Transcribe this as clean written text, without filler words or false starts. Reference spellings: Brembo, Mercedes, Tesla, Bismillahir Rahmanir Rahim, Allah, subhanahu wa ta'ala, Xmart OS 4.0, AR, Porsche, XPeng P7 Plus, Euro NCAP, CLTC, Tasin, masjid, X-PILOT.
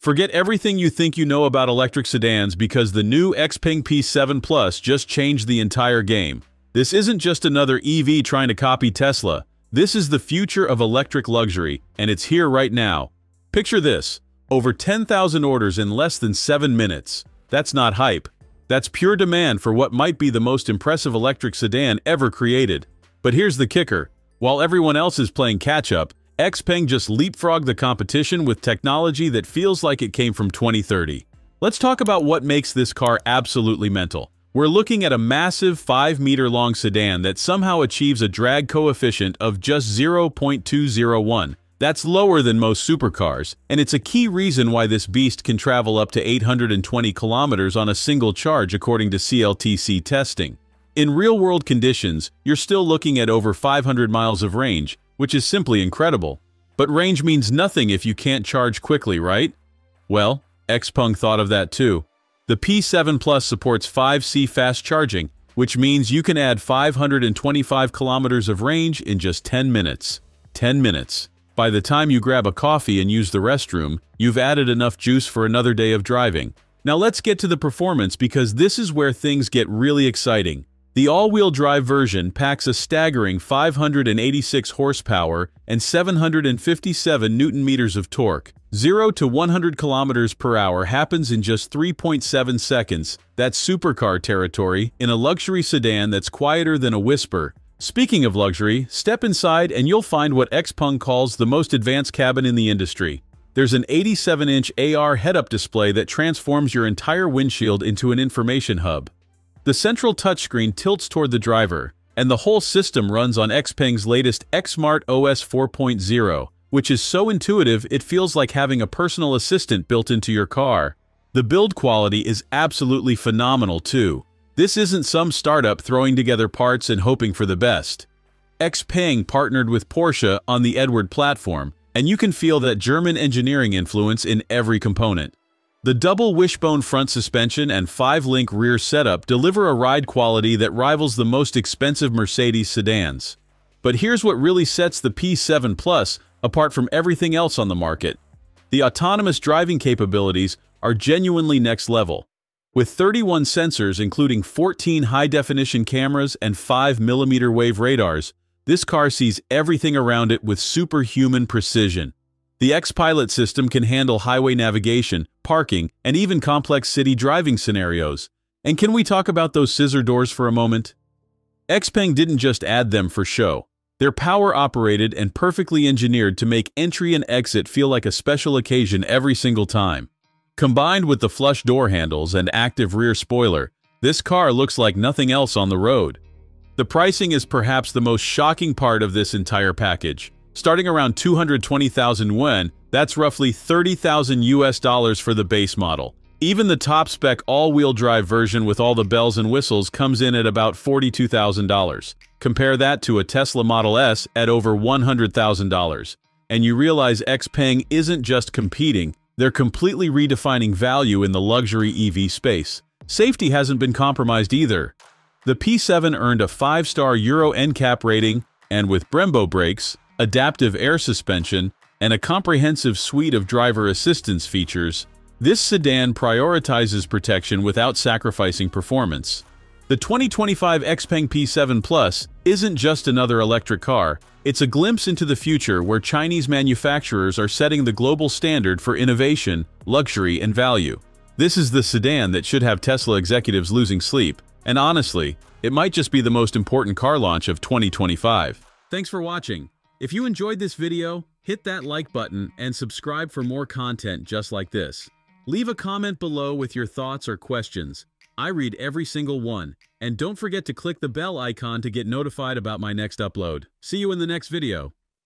Forget everything you think you know about electric sedans because the new XPeng P7 Plus just changed the entire game. This isn't just another EV trying to copy Tesla. This is the future of electric luxury, and it's here right now. Picture this, over 10,000 orders in less than 7 minutes. That's not hype. That's pure demand for what might be the most impressive electric sedan ever created. But here's the kicker. While everyone else is playing catch-up, XPeng just leapfrogged the competition with technology that feels like it came from 2030. Let's talk about what makes this car absolutely mental. We're looking at a massive 5-meter-long sedan that somehow achieves a drag coefficient of just 0.201. That's lower than most supercars, and it's a key reason why this beast can travel up to 820 kilometers on a single charge according to CLTC testing. In real-world conditions, you're still looking at over 500 miles of range, which is simply incredible. But range means nothing if you can't charge quickly, right? Well, XPeng thought of that too. The P7 Plus supports 5C fast charging, which means you can add 525 kilometers of range in just 10 minutes. 10 minutes. By the time you grab a coffee and use the restroom, you've added enough juice for another day of driving. Now let's get to the performance because this is where things get really exciting. The all-wheel drive version packs a staggering 586 horsepower and 757 newton-meters of torque. 0 to 100 kilometers per hour happens in just 3.7 seconds. That's supercar territory in a luxury sedan that's quieter than a whisper. Speaking of luxury, step inside and you'll find what XPeng calls the most advanced cabin in the industry. There's an 87-inch AR head-up display that transforms your entire windshield into an information hub. The central touchscreen tilts toward the driver, and the whole system runs on XPeng's latest Xmart OS 4.0, which is so intuitive it feels like having a personal assistant built into your car. The build quality is absolutely phenomenal too. This isn't some startup throwing together parts and hoping for the best. XPeng partnered with Porsche on the Edward platform, and you can feel that German engineering influence in every component. The double wishbone front suspension and 5-link rear setup deliver a ride quality that rivals the most expensive Mercedes sedans. But here's what really sets the P7 Plus apart from everything else on the market. The autonomous driving capabilities are genuinely next level. With 31 sensors including 14 high-definition cameras and 5mm wave radars, this car sees everything around it with superhuman precision. The X-PILOT system can handle highway navigation, parking, and even complex city driving scenarios. And can we talk about those scissor doors for a moment? XPeng didn't just add them for show. They're power-operated and perfectly engineered to make entry and exit feel like a special occasion every single time. Combined with the flush door handles and active rear spoiler, this car looks like nothing else on the road. The pricing is perhaps the most shocking part of this entire package. Starting around 220,000 won, that's roughly $30,000 for the base model. Even the top-spec all-wheel drive version with all the bells and whistles comes in at about $42,000. Compare that to a Tesla Model S at over $100,000. And you realize XPeng isn't just competing, they're completely redefining value in the luxury EV space. Safety hasn't been compromised either. The P7 earned a 5-star Euro NCAP rating, and with Brembo brakes, adaptive air suspension, and a comprehensive suite of driver assistance features, this sedan prioritizes protection without sacrificing performance. The 2025 XPeng P7 Plus isn't just another electric car, it's a glimpse into the future where Chinese manufacturers are setting the global standard for innovation, luxury, and value. This is the sedan that should have Tesla executives losing sleep, and honestly, it might just be the most important car launch of 2025. Thanks for watching. If you enjoyed this video, hit that like button and subscribe for more content just like this. Leave a comment below with your thoughts or questions. I read every single one, and don't forget to click the bell icon to get notified about my next upload. See you in the next video.